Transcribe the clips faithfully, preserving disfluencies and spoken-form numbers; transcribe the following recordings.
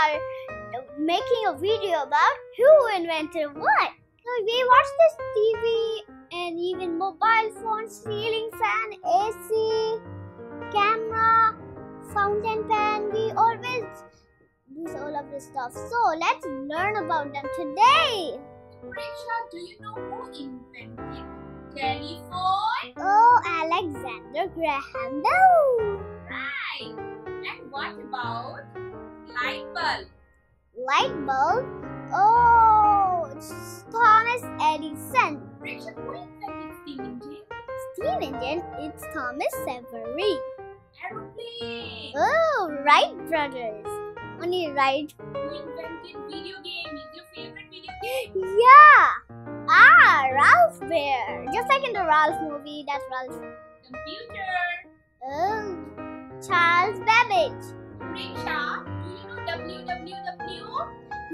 are making a video about who invented what. So we watch this T V and even mobile phones, ceiling fan, A C, camera, fountain pen. We always use all of this stuff. So let's learn about them today. Prisha, do you know who invented telephone? Oh, Alexander Graham Bell. Right. And what about light bulb? Light bulb? Oh, it's Thomas Edison. Prisha, who invented steam engine? Steam engine? It's Thomas Sempery. Aeroplane. Oh, Wright Brothers. Only Wright. Who invented video game? Is your favorite video game? Yeah. Ah, Ralph Bear. Just like in the Ralph movie, that's Ralph. Computer. Oh, Charles Babbage. Riksha, do you know W W W?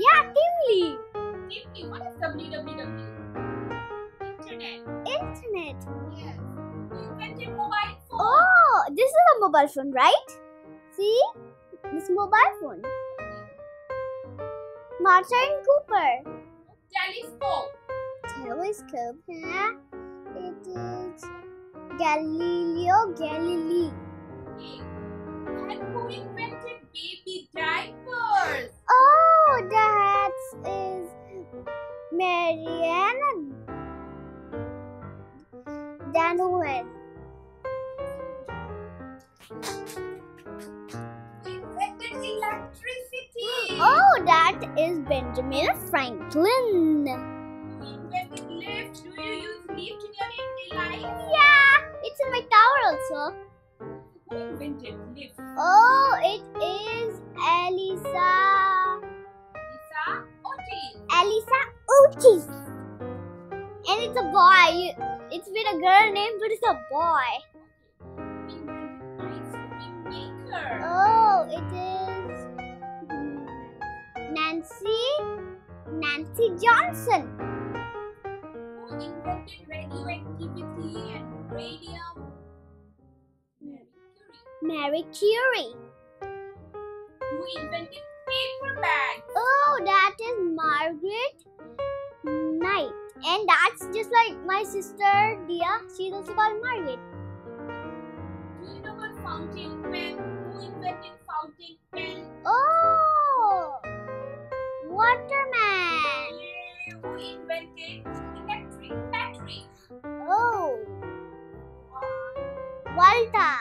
Yeah, Timely. Timely, what is W W W? Internet. Internet. Yes. You invented mobile phone. Oh, this is a mobile phone, right? See? This mobile phone. Martin Cooper. Telescope. Telescope, huh? It is Galileo Galilei. Okay. And who invented baby diapers? Oh, that is Mariana Danovan. Electricity. Oh, that is Benjamin Franklin. You invented lift. Do you use lift in your everyday life? Yeah, it's in my tower also. Who invented lift? Oh, it is Alisa. Alisa Oti. Alisa Oti. And it's a boy. It's with a girl name, but it's a boy. We invented ice cream maker. Oh, it is Nancy, Nancy Johnson. Who invented radioactivity and radium? Marie Curie. Marie Curie. Who invented paper bags? Oh, that is Margaret Knight. And that's just like my sister, Dia. She's also called Margaret. Do you know about fountain pen? Who invented fountain pen? Oh! Waterman. Yeah, who invented electric battery? Oh, Volta.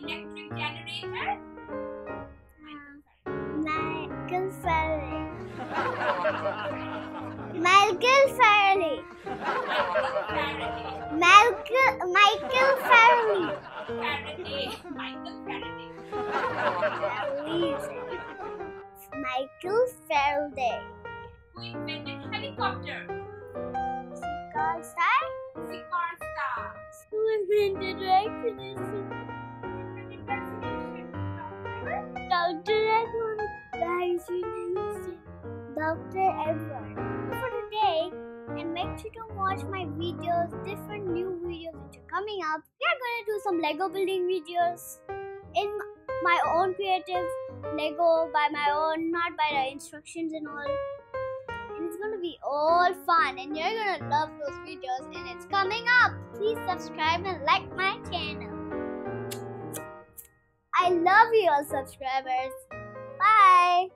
Electric generator? Michael Faraday. Michael Faraday. Michael Michael Faraday. Faraday. Michael Faraday. Michael Faraday. Who invented helicopter? Sikorsky. Sikorsky. Who invented vaccination? Who invented vaccination? Doctor Edward. Vaccination. Doctor Edward. For today, and make sure to watch my videos. Different new videos which are coming up. We are gonna do some Lego building videos in my own creative Lego, by my own, not by the instructions and all, and it's gonna be all fun and you're gonna love those videos, and it's coming up. Please subscribe and like my channel. I love you all subscribers. Bye.